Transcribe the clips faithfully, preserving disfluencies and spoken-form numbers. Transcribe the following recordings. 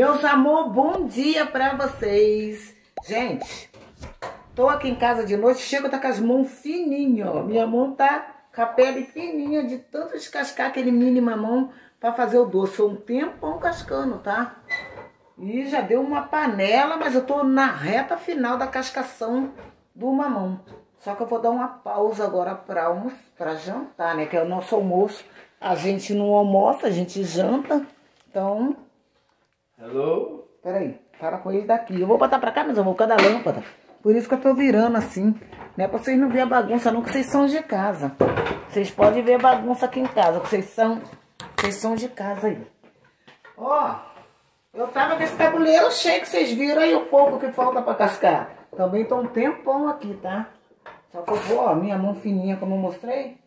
Meus amor, bom dia pra vocês. Gente, tô aqui em casa de noite, chego, tá com as mãos fininhas, ó. Minha mão tá com a pele fininha de tanto descascar aquele mini mamão pra fazer o doce. Um tempão cascando, tá? E já deu uma panela, mas eu tô na reta final da cascação do mamão. Só que eu vou dar uma pausa agora pra, almoço, pra jantar, né? Que é o nosso almoço. A gente não almoça, a gente janta. Então... Hello? Peraí, para com ele daqui. Eu vou botar pra cá, mas eu vou ficar da lâmpada. Por isso que eu tô virando assim. Não é pra vocês não verem a bagunça não, que vocês são de casa. Vocês podem ver a bagunça aqui em casa, que vocês são, vocês são de casa aí. Ó, eu tava com esse tabuleiro cheio que vocês viram aí o pouco que falta pra cascar. Também tô um tempão aqui, tá? Só que eu vou, ó, minha mão fininha, como eu mostrei.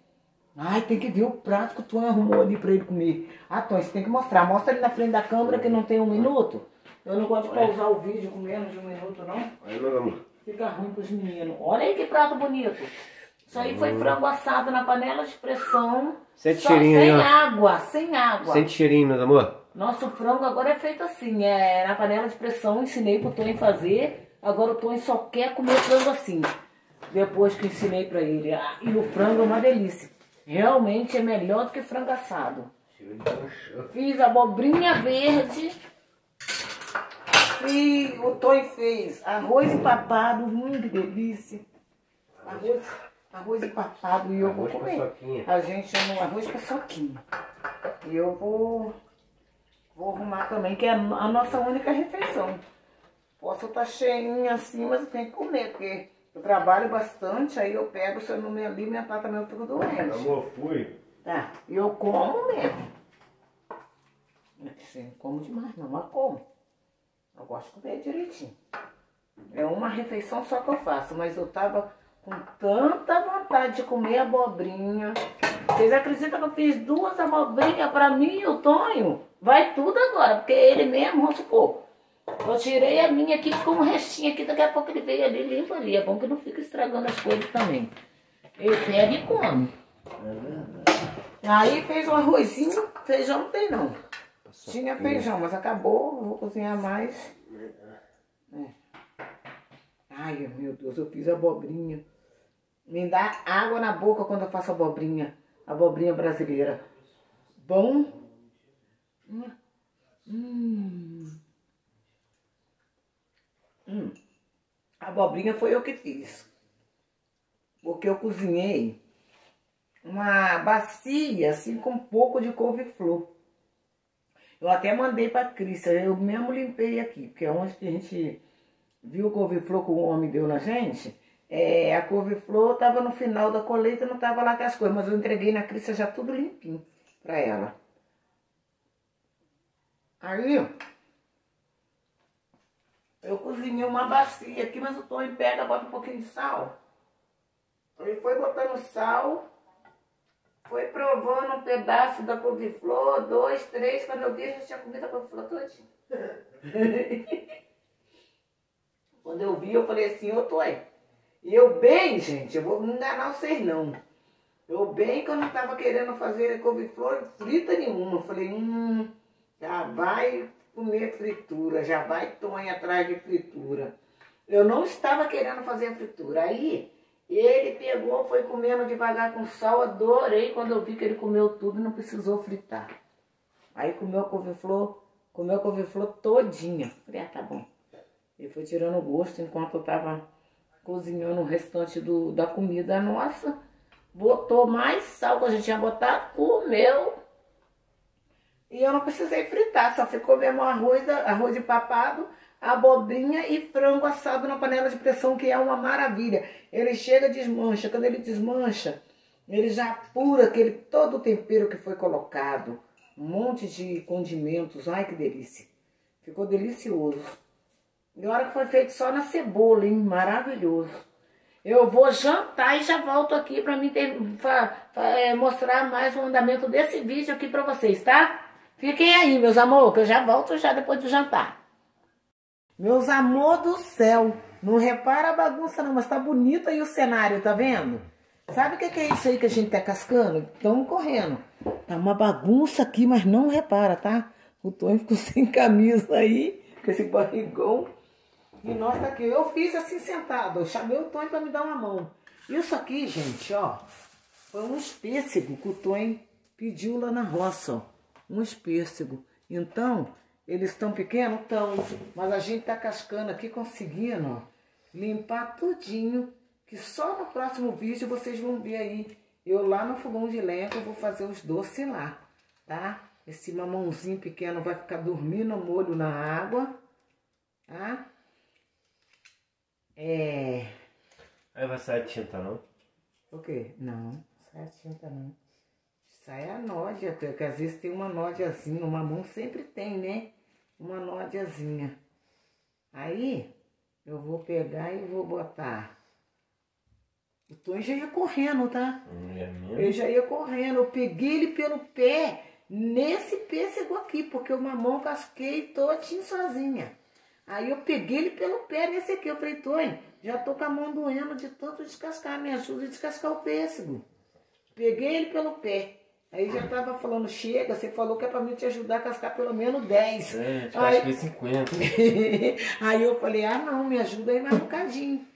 Ai, tem que ver o prato que o Tom arrumou ali pra ele comer. Ah, Tom, você tem que mostrar. Mostra ali na frente da câmera que não tem um minuto. Eu não gosto de pausar o vídeo com menos de um minuto, não. Fica ruim pros meninos. Olha aí que prato bonito. Isso aí foi frango assado na panela de pressão. Sente cheirinho aí, ó. Sem água, sem água. Sente cheirinho, meu amor. Nosso frango agora é feito assim, é na panela de pressão. Ensinei pro Tom fazer. Agora o Tom só quer comer frango assim. Depois que ensinei pra ele. Ah, e o frango é uma delícia. Realmente é melhor do que frango assado. Fiz abobrinha verde. E o Toy fez arroz empapado. Hum, que delícia. Arroz, arroz empapado. E eu arroz vou comer. A gente chama arroz paçoquinha. E eu vou, vou arrumar também, que é a nossa única refeição. Posso estar cheinha assim, mas eu tenho que comer, porque... Eu trabalho bastante, aí eu pego, se eu não me alimentar também eu fico doente. Amor, fui. Tá, e eu como mesmo. Assim, como demais, não, mas como. Eu gosto de comer direitinho. É uma refeição só que eu faço, mas eu tava com tanta vontade de comer abobrinha. Vocês acreditam que eu fiz duas abobrinhas pra mim e o Tonho? Vai tudo agora, porque ele mesmo, vamos supor. Eu tirei a minha aqui, ficou um restinho aqui, daqui a pouco ele veio ali, limpa ali. É bom que não fica estragando as coisas também. Ele pega e come. É. Aí fez um arrozinho, feijão não tem não. Nossa, tinha feijão, mas acabou, vou cozinhar mais. É. Ai, meu Deus, eu fiz abobrinha. Me dá água na boca quando eu faço abobrinha. Abobrinha brasileira. Bom. Hum... Hum, a abobrinha foi eu que fiz, porque eu cozinhei uma bacia assim com um pouco de couve-flor. Eu até mandei para a Cris, eu mesmo limpei aqui, porque onde que a gente viu o couve-flor que o homem deu na gente, é, a couve-flor estava no final da colheita, não estava lá com as coisas, mas eu entreguei na Cris já tudo limpinho para ela. Aí, ó. Eu cozinhei uma bacia aqui, mas o Tom pega, bota um pouquinho de sal. Ele foi botando sal, foi provando um pedaço da couve-flor, dois, três, quando eu vi, já tinha comido a couve-flor todinha. Quando eu vi, eu falei assim, ô Tom, e eu bem, gente, eu vou enganar vocês não. Eu bem que eu não estava querendo fazer couve-flor frita nenhuma. Eu falei, hum, já vai... comer fritura, já vai Tonha atrás de fritura. Eu não estava querendo fazer fritura. Aí ele pegou, foi comendo devagar com sal, adorei quando eu vi que ele comeu tudo e não precisou fritar. Aí comeu a couve-flor, comeu a couve-flor todinha. Falei, ah, tá bom. Ele foi tirando o gosto enquanto eu estava cozinhando o restante do, da comida nossa. Botou mais sal que a gente tinha botado, comeu. E eu não precisei fritar, só ficou mesmo arroz, arroz empapado, abobrinha e frango assado na panela de pressão, que é uma maravilha. Ele chega e desmancha. Quando ele desmancha, ele já apura aquele todo o tempero que foi colocado. Um monte de condimentos. Ai, que delícia. Ficou delicioso. E olha que foi feito só na cebola, hein? Maravilhoso. Eu vou jantar e já volto aqui para mim ter, pra, pra, é, mostrar mais o andamento desse vídeo aqui para vocês, tá? Fiquem aí, meus amor, que eu já volto já depois do jantar. Meus amor do céu, não repara a bagunça não, mas tá bonito aí o cenário, tá vendo? Sabe o que é isso aí que a gente tá cascando? Estamos correndo. Tá uma bagunça aqui, mas não repara, tá? O Tonho ficou sem camisa aí, com esse barrigão. E nós tá aqui. Eu fiz assim sentado. Eu chamei o Tonho para me dar uma mão. Isso aqui, gente, ó, foi uns pêssegos que o Tonho pediu lá na roça, ó. Uns pêssegos. Então, eles estão pequenos? Estão. Mas a gente tá cascando aqui, conseguindo, ó, limpar tudinho. Que só no próximo vídeo vocês vão ver aí. Eu lá no fogão de lenha que eu vou fazer os doces lá, tá? Esse mamãozinho pequeno vai ficar dormindo molho na água, tá? É... Aí vai sair a tinta, não? O quê? Não, sai a tinta, não. Sai a nódia, porque às vezes tem uma nódiazinha, uma mão sempre tem, né? Uma nódiazinha. Aí, eu vou pegar e vou botar... O Tonho já ia correndo, tá? É eu já ia correndo. Eu peguei ele pelo pé, nesse pêssego aqui, porque o mamão casquei todinho sozinha. Aí eu peguei ele pelo pé nesse aqui. Eu falei, Tonho, já tô com a mão doendo de tanto descascar. Me ajuda a descascar o pêssego. Peguei ele pelo pé. Aí já tava falando, chega, você falou que é pra mim te ajudar a cascar pelo menos dez. É, eu aí... casquei cinquenta. Aí eu falei, ah não, me ajuda aí mais um bocadinho.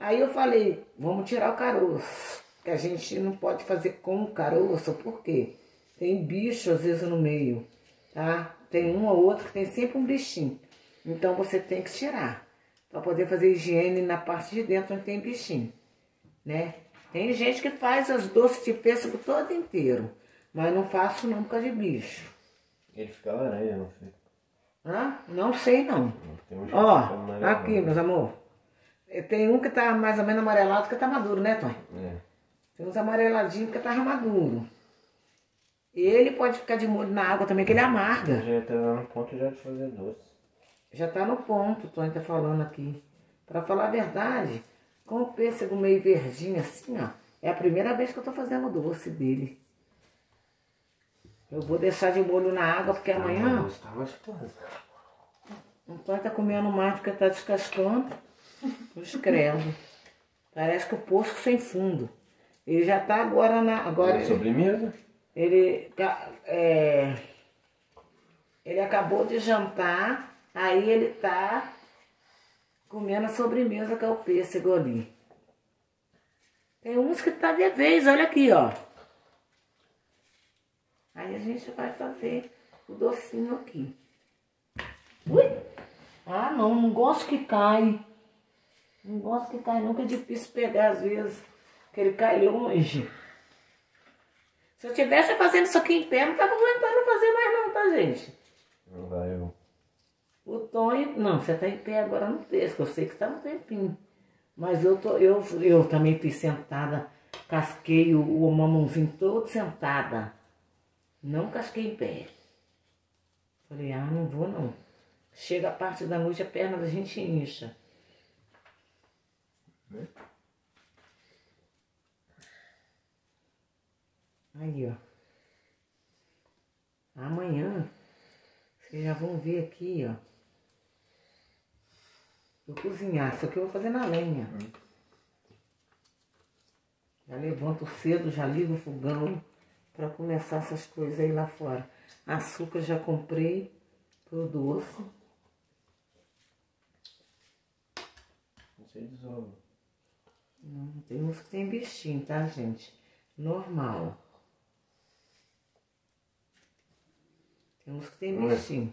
Aí eu falei, vamos tirar o caroço, que a gente não pode fazer com o caroço, porque tem bicho às vezes no meio, tá? Tem um ou outro que tem sempre um bichinho, então você tem que tirar, para poder fazer higiene na parte de dentro onde tem bichinho, né? Tem gente que faz as doces de pêssego todo inteiro, mas não faço não por causa de bicho. Ele fica laranja, não sei. Hã? Não sei não. não Ó, aqui meus amor. Tem um que tá mais ou menos amarelado que tá maduro, né, Tonho? É. Tem uns amareladinhos que tá maduro. Ele pode ficar de molho na água também, que ele amarga. Já tá no ponto já de fazer doce. Já tá no ponto, o Tonho tá falando aqui. Pra falar a verdade, com o pêssego meio verdinho assim, ó, é a primeira vez que eu tô fazendo doce dele. Eu vou deixar de molho na água, porque amanhã... Tá gostoso. O Tonho tá comendo mais porque tá descascando. Os credos. Parece que o poço sem fundo. Ele já tá agora na... Agora é sobremesa? Ele... É, ele acabou de jantar, aí ele tá comendo a sobremesa que é o pêssego ali. Tem uns que tá de vez, olha aqui, ó. Aí a gente vai fazer o docinho aqui. Ui! Ah, não, não gosto que cai. Não gosto que cai nunca, é difícil pegar às vezes, porque ele cai longe. Se eu tivesse fazendo isso aqui em pé, não tava aguentando fazer mais não, tá, gente? Não vai, eu. O Tonho, não, você tá em pé agora no texto, eu sei que tá um tempinho. Mas eu, tô, eu, eu também fiz sentada, casquei o, o mamãozinho todo sentada. Não casquei em pé. Falei, ah, não vou não. Chega a parte da noite, a perna da gente incha. Aí, ó. Amanhã, vocês já vão ver aqui, ó. Vou cozinhar. Isso aqui eu vou fazer na lenha. Já levanto cedo, já ligo o fogão pra começar essas coisas aí lá fora. Açúcar já comprei pro doce. Não sei desova. Não, tem uns que tem bichinho, tá, gente? Normal. Tem uns que tem bichinho.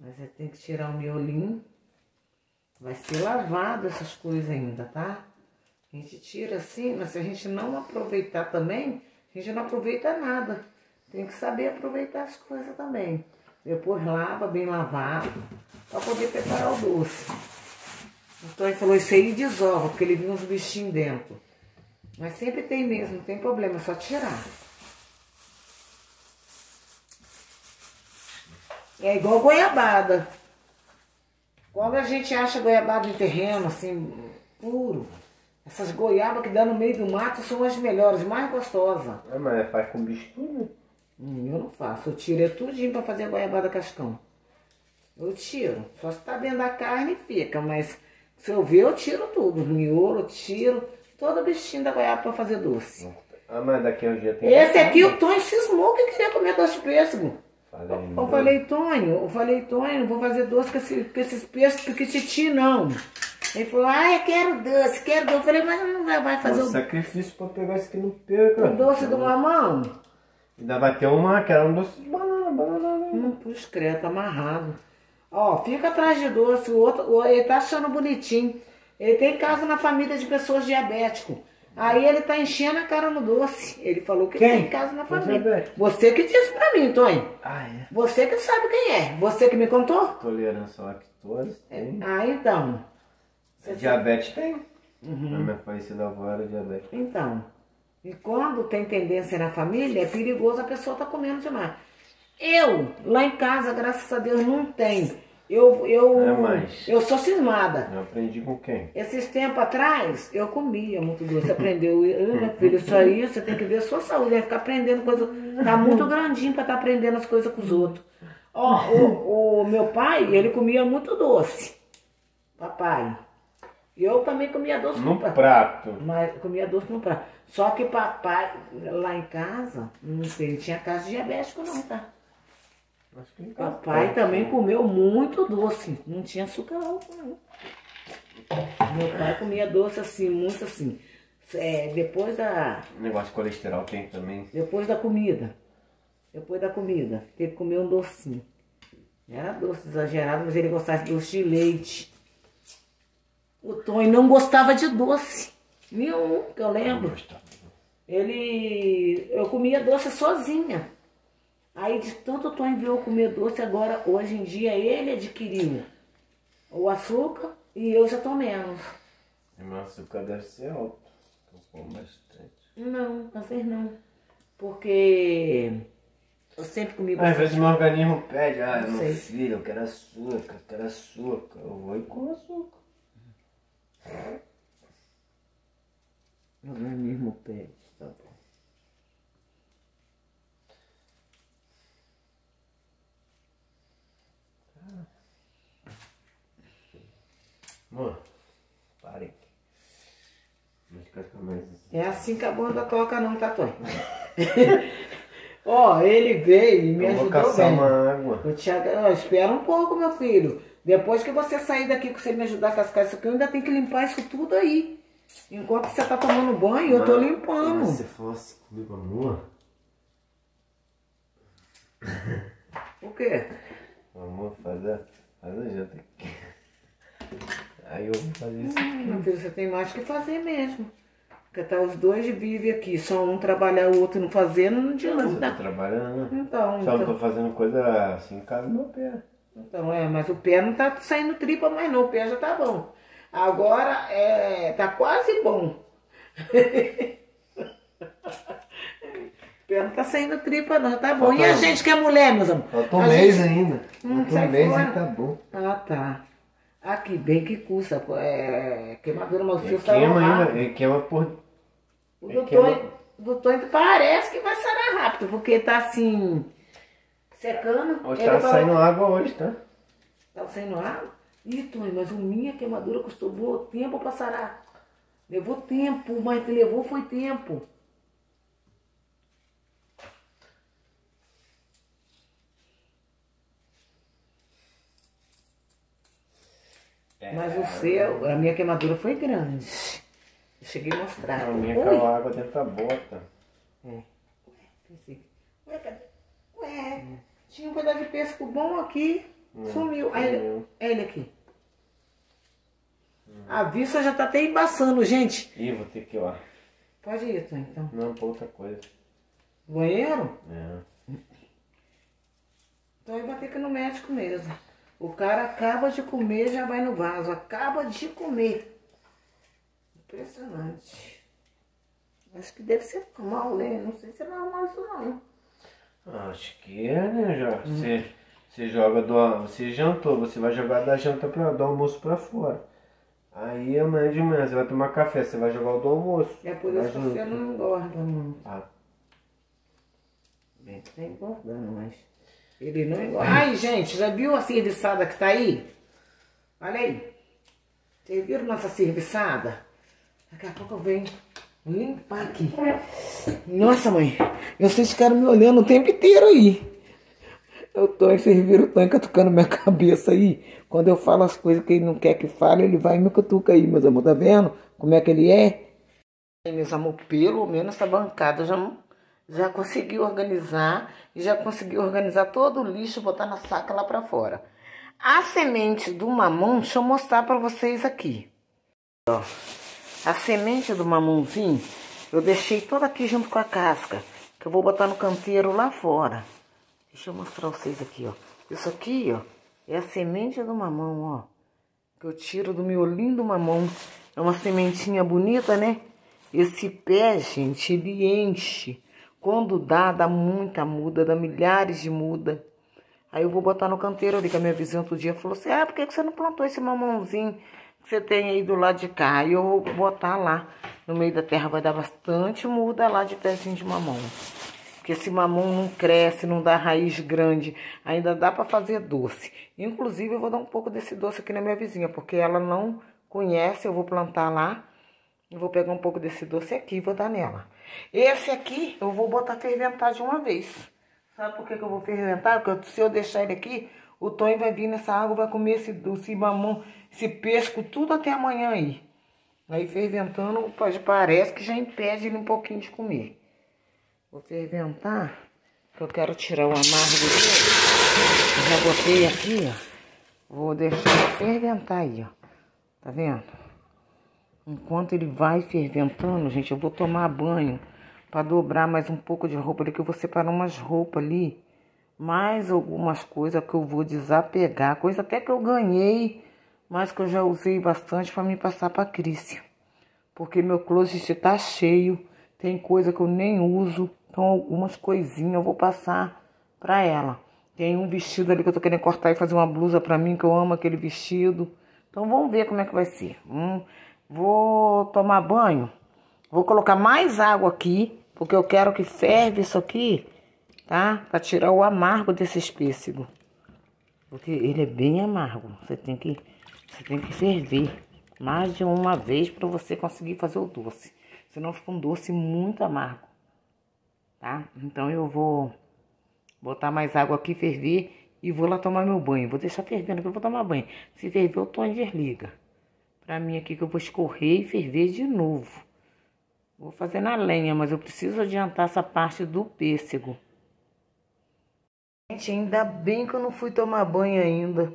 Mas é, tem que tirar o miolinho. Vai ser lavado essas coisas ainda, tá? A gente tira assim, mas se a gente não aproveitar também, a gente não aproveita nada. Tem que saber aproveitar as coisas também. Depois lava bem lavado, pra poder preparar o doce. Então ele falou, isso aí desova, porque ele viu uns bichinhos dentro. Mas sempre tem mesmo, não tem problema, é só tirar. É igual goiabada. Quando a gente acha goiabada em terreno, assim, puro, essas goiabas que dá no meio do mato são as melhores, mais gostosas. É, mas faz com bicho tudo? Hum, eu não faço, eu tirei tudinho pra fazer a goiabada cascão. Eu tiro, só se tá dentro da carne fica, mas... Se eu ver, eu tiro tudo. Miolo, tiro. Todo o bichinho da goiaba pra fazer doce. Ah, mas daqui a um dia tem... Esse aqui o Tonho cismou que queria comer doce de pêssego. Falei, eu falei, Tonho, eu falei, Tonho, não vou fazer doce com, esse, com esses pêssegos, porque Titi não. Ele falou, ah, eu quero doce, quero doce. Eu falei, mas não vai fazer o... Um sacrifício pra pegar isso que não pega. O doce do mamão? Ainda vai ter uma, que era um doce de banana, banana. Hum, puxa, credo, tá amarrado. Ó, fica atrás de doce, o outro, ele tá achando bonitinho. Ele tem caso na família de pessoas diabéticas. Aí ele tá enchendo a cara no doce. Ele falou que quem? Tem caso na família. Você que disse pra mim, Tonho. Ah, é? Você que sabe quem é. Você que me contou. Tolerância à lactose tem. Ah, então. Você diabetes sabe? Tem. Uhum. A minha falecida avó era diabetes. Então. E quando tem tendência na família, é perigoso a pessoa tá comendo demais. Eu, lá em casa, graças a Deus, não tem. Eu, eu, é mais. Eu sou cismada. Eu aprendi com quem? Esses tempos atrás, eu comia muito doce. Você aprendeu, meu filho, só isso, você tem que ver a sua saúde. Vai ficar aprendendo coisa. Tá muito grandinho pra estar tá aprendendo as coisas com os outros. Ó, o, o meu pai, ele comia muito doce. Papai. Eu também comia doce no, no prato. prato. Mas comia doce no prato. Só que papai, lá em casa, não sei, ele tinha casa de diabético não, tá? Acho que papai também comeu muito doce, não tinha açúcar não. Meu pai comia doce assim, muito assim. É, depois da... O negócio de colesterol tem também. Depois da comida. Depois da comida, teve que comer um docinho. Era doce exagerado, mas ele gostava de doce de leite. O Tonho não gostava de doce. Nenhum, que eu lembro. Ele... Eu comia doce sozinha. Aí de tanto o Tonho viu eu comer doce, agora, hoje em dia, ele adquiriu o açúcar e eu já tô menos. O açúcar deve ser alto, eu como bastante. Não, talvez não. Porque eu sempre comi bastante. Às vezes meu organismo pede, ah, não meu sei. Filho, eu quero açúcar, eu quero açúcar, eu vou e como açúcar. Meu organismo pede, tá bom. Mano, parem. É assim que a banda toca não, tá, Tonho? Ó, ele veio e me eu ajudou vou caçar bem. Uma água. Eu te... eu espera um pouco, meu filho. Depois que você sair daqui, que você me ajudar a cascar isso aqui, eu ainda tenho que limpar isso tudo aí. Enquanto você tá tomando banho, mas, eu tô limpando. Se você fosse comigo, amor... O quê? Amor, faz a, faz a janta aqui. Aí eu vou fazer isso aqui. Meu filho, você tem mais que fazer mesmo. Porque tá os dois vivem aqui. Só um trabalhar, o outro não fazer, não adianta. Mas eu tô trabalhando, né? Então, só então... não tô fazendo coisa assim em casa do meu pé. Então, é, mas o pé não tá saindo tripa mais não. O pé já tá bom. Agora, é... tá quase bom. O pé não tá saindo tripa não, tá bom. Falta e a gente que é mulher, meus amores? Falta um a mês gente... ainda. Hum, Falta um mês fora. E tá bom. Ah, tá. Aqui, bem que custa, é, queimadura, mas o fio sai rápido. Ele queima por... O do Tonho, do Tonho parece que vai sarar rápido, porque tá assim, secando. Hoje tá saindo água hoje, tá? Tá saindo água? Ih, Tonho, mas a minha queimadura custou tempo pra sarar. Levou tempo, mas que levou foi tempo. Mas o seu, a minha queimadura foi grande. Eu cheguei a mostrar. A minha caiu água dentro da bota. É. Ué, pensei. Ué, cadê? Ué, tinha um pedaço de pêssego bom aqui. Hum, sumiu. Olha ele, ele aqui. Hum. A vista já tá até embaçando, gente. Ih, vou ter que ir lá. Pode ir, Tonho, então. Não, pra outra coisa. Banheiro? É. Então eu vou ter que ir no médico mesmo. O cara acaba de comer, já vai no vaso. Acaba de comer. Impressionante. Acho que deve ser normal, né? Não sei se é normal isso não. Acho que é, né, Jorge? Uhum. Você, você joga do... Você jantou, você vai jogar da janta pra, do almoço pra fora. Aí amanhã de manhã você vai tomar café, você vai jogar o do almoço. É por isso que você não engorda muito. Ah. Bem, tá engordando, mas... Ele não engorda. Ai, gente, já viu a serviçada que tá aí? Olha aí. Vocês viram nossa serviçada? Daqui a pouco eu venho. Limpar aqui. Nossa, mãe. Vocês ficaram me olhando o tempo inteiro aí. Eu tô aí, vocês viram o Tonho catucando minha cabeça aí. Quando eu falo as coisas que ele não quer que fale, ele vai e me cutuca aí, meus amor. Tá vendo como é que ele é? E, meus amor, pelo menos essa bancada já, já consegui organizar. E já consegui organizar todo o lixo, botar na saca lá pra fora. A semente do mamão, deixa eu mostrar pra vocês aqui. Ó, a semente do mamãozinho, eu deixei toda aqui junto com a casca. Que eu vou botar no canteiro lá fora. Deixa eu mostrar pra vocês aqui, ó. Isso aqui, ó, é a semente do mamão, ó. Que eu tiro do miolinho do mamão. É uma sementinha bonita, né? Esse pé, gente, ele enche. Quando dá, dá muita muda, dá milhares de muda. Aí eu vou botar no canteiro ali, que a minha vizinha outro dia falou assim, ah, por que você não plantou esse mamãozinho que você tem aí do lado de cá? E eu vou botar lá. No meio da terra vai dar bastante muda lá de pezinho de mamão. Porque esse mamão não cresce, não dá raiz grande. Ainda dá para fazer doce. Inclusive, eu vou dar um pouco desse doce aqui na minha vizinha, porque ela não conhece. Eu vou plantar lá. Eu vou pegar um pouco desse doce aqui e vou dar nela. Esse aqui eu vou botar ferventar de uma vez. Sabe por que, que eu vou ferventar? Porque se eu deixar ele aqui, o Tonho vai vir nessa água, vai comer esse doce, mamão, esse pesco, tudo até amanhã aí. Aí ferventando, parece que já impede ele um pouquinho de comer. Vou ferventar, que eu quero tirar o amargo dele. Já botei aqui, ó. Vou deixar ferventar aí, ó. Tá vendo? Enquanto ele vai ferventando, gente, eu vou tomar banho pra dobrar mais um pouco de roupa ali, que eu vou separar umas roupas ali. Mais algumas coisas que eu vou desapegar. Coisa até que eu ganhei, mas que eu já usei bastante pra me passar pra Cris. Porque meu closet tá cheio. Tem coisa que eu nem uso. Então, algumas coisinhas eu vou passar pra ela. Tem um vestido ali que eu tô querendo cortar e fazer uma blusa pra mim, que eu amo aquele vestido. Então, vamos ver como é que vai ser. Hum, vou tomar banho. Vou colocar mais água aqui, porque eu quero que ferve isso aqui, tá? Pra tirar o amargo desses pêssegos. Porque ele é bem amargo. Você tem que, você tem que ferver mais de uma vez pra você conseguir fazer o doce. Senão fica um doce muito amargo. Tá? Então eu vou botar mais água aqui, ferver e vou lá tomar meu banho. Vou deixar fervendo que eu vou tomar banho. Se ferver, o Tonho desliga. Pra mim aqui que eu vou escorrer e ferver de novo. Vou fazer na lenha, mas eu preciso adiantar essa parte do pêssego. Gente, ainda bem que eu não fui tomar banho ainda.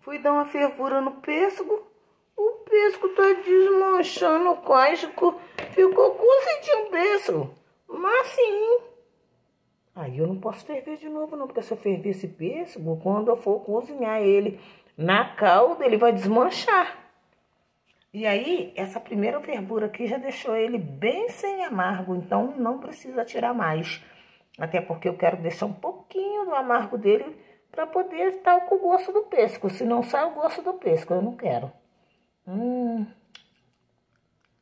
Fui dar uma fervura no pêssego. O pêssego tá desmanchando o cóstico. Ficou cozidinho o pêssego. Mas sim. Aí eu não posso ferver de novo não, porque se eu ferver esse pêssego, quando eu for cozinhar ele na calda, ele vai desmanchar. E aí, essa primeira fervura aqui já deixou ele bem sem amargo, então não precisa tirar mais. Até porque eu quero deixar um pouquinho do amargo dele para poder estar com o gosto do pêssego. Se não sai o gosto do pêssego, eu não quero. Hum,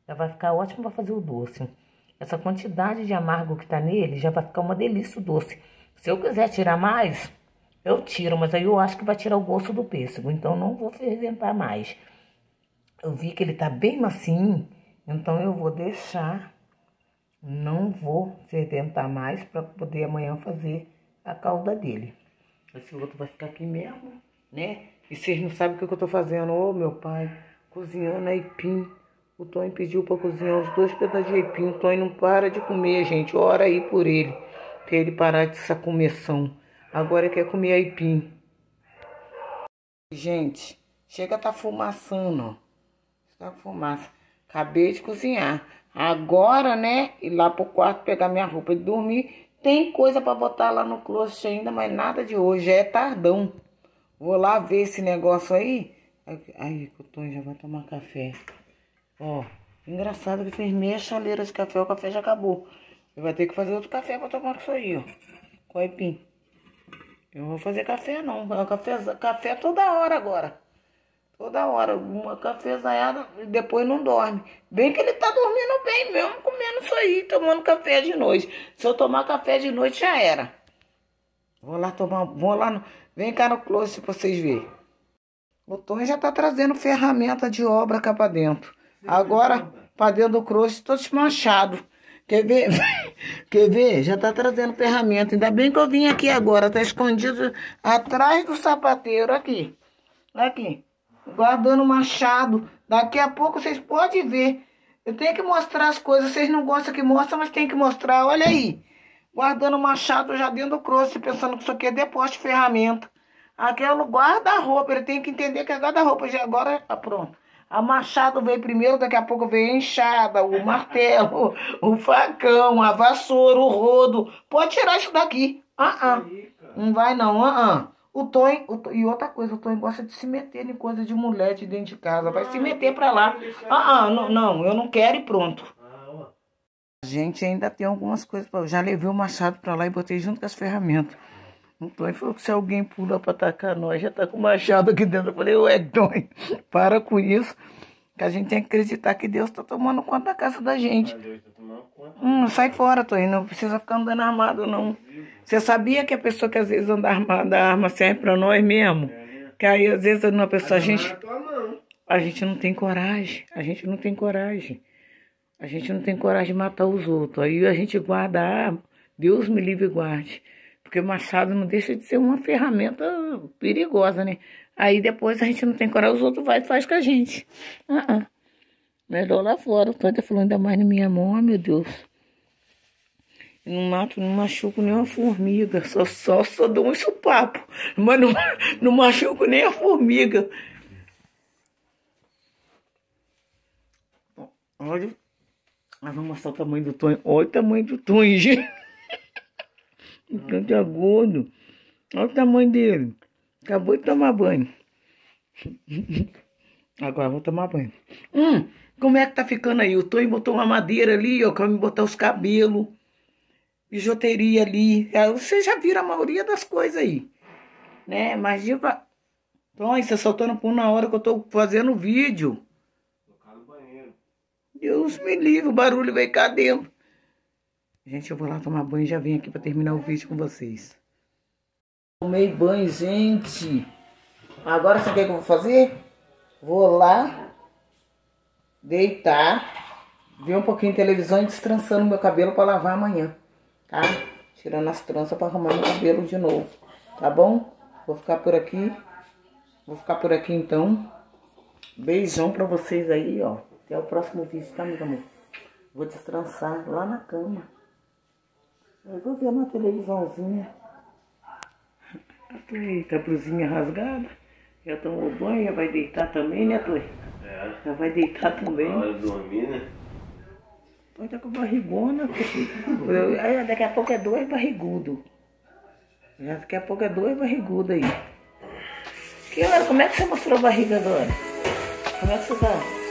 já vai ficar ótimo para fazer o doce. Essa quantidade de amargo que tá nele já vai ficar uma delícia o doce. Se eu quiser tirar mais, eu tiro, mas aí eu acho que vai tirar o gosto do pêssego. Então não vou ferventar mais. Eu vi que ele tá bem macinho, então eu vou deixar. Não vou ferventar mais para poder amanhã fazer a calda dele. Esse outro vai ficar aqui mesmo, né? E vocês não sabem o que eu tô fazendo. Ô, meu pai, cozinhando aipim. O Tonho pediu para cozinhar os dois pedaços de aipim. O Tonho não para de comer, gente. Ora aí por ele. Pra ele parar dessa começão. Agora quer comer aipim. Gente, chega tá fumaçando, ó. Tá fumaça. Acabei de cozinhar. Agora, né, ir lá pro quarto pegar minha roupa e dormir. Tem coisa para botar lá no closet ainda, mas nada de hoje. É tardão. Vou lá ver esse negócio aí. Aí, o Tonho já vai tomar café. Ó, engraçado que fez meia chaleira de café, o café já acabou. Ele vai ter que fazer outro café pra tomar com isso aí, ó. Com aipim. Eu não vou fazer café, não. Café, café toda hora agora. Toda hora. Uma cafezaiada e depois não dorme. Bem que ele tá dormindo bem mesmo, comendo isso aí, tomando café de noite. Se eu tomar café de noite, já era. Vou lá tomar... Vou lá... No, vem cá no closet pra vocês verem. O Tonho já tá trazendo ferramenta de obra cá pra dentro. Agora, pra dentro do crush, todo desmanchado. Quer ver? Quer ver? Já tá trazendo ferramenta. Ainda bem que eu vim aqui agora. Tá escondido atrás do sapateiro. Aqui. Aqui. Guardando machado. Daqui a pouco vocês podem ver. Eu tenho que mostrar as coisas. Vocês não gostam que mostra, mas tem que mostrar. Olha aí. Guardando machado já dentro do crush. Pensando que isso aqui é depósito de ferramenta. Aqui é o guarda-roupa. Ele tem que entender que é guarda-roupa. Já agora tá pronto. A machado veio primeiro, daqui a pouco veio a enxada, o martelo, o facão, a vassoura, o rodo. Pode tirar isso daqui. Ah, ah. Não vai não. Ah, ah. O Tom, o Tom, e outra coisa, o Tom gosta de se meter em coisa de mulher de dentro de casa. Vai ah, se meter pra lá. Ah, ah, não, não, eu não quero e pronto. A gente ainda tem algumas coisas. Pra... Eu já levei o machado pra lá e botei junto com as ferramentas. O Tonho falou que se alguém pula pra atacar nós, já tá com o machado aqui dentro. Eu falei, ué, Tonho, para com isso. Que a gente tem que acreditar que Deus tá tomando conta da casa da gente. Deus tá tomando conta. Hum, sai fora, Tonho, não precisa ficar andando armado, não. Você sabia que a pessoa que às vezes anda armada, a arma serve pra nós mesmo? É. Que aí às vezes uma pessoa, a gente... A gente não tem coragem, a gente não tem coragem. A gente não tem coragem de matar os outros. Aí a gente guarda a arma, Deus me livre e guarde. Porque o machado não deixa de ser uma ferramenta perigosa, né? Aí depois a gente não tem coragem, os outros vai e faz com a gente. Uh -uh. Melhor lá fora. O Tonho falou ainda mais na minha mão, oh, meu Deus. Eu não mato, não machuco nem uma formiga. Só, só, só dou um chupapo. Mas não, não machuco nem a formiga. Olha. Nós vamos mostrar o tamanho do Tonho. Olha o tamanho do Tonho, gente. O Tonho tá gordo. Olha o tamanho dele. Acabou de tomar banho. Agora vou tomar banho. Hum, como é que tá ficando aí? O Tonho botou uma madeira ali, ó, pra me botar os cabelos. Bijuteria ali. Você já vira a maioria das coisas aí. Né? Mas, tipo... Tonho, você soltou no pulo na hora que eu tô fazendo o vídeo. Tocar no banheiro. Deus me livre, o barulho veio cá dentro. Gente, eu vou lá tomar banho e já venho aqui pra terminar o vídeo com vocês. Tomei banho, gente. Agora sabe o que eu vou fazer? Vou lá, deitar, ver um pouquinho de televisão e destrançando meu cabelo pra lavar amanhã, tá? Tirando as tranças pra arrumar meu cabelo de novo, tá bom? Vou ficar por aqui. Vou ficar por aqui, então. Beijão pra vocês aí, ó. Até o próximo vídeo, tá, meu amor? Vou destrançar lá na cama. Eu vou ver uma televisãozinha. Eita, a blusinha rasgada. Já tomou banho, já vai deitar também, né, Toy? É. Já vai deitar também. Na hora de dormir, né? Toy tá com barrigona. Daqui a pouco é dois barrigudos. Daqui a pouco é dois barrigudos aí. Que hora? Como é que você mostrou a barriga agora? Como é que você tá?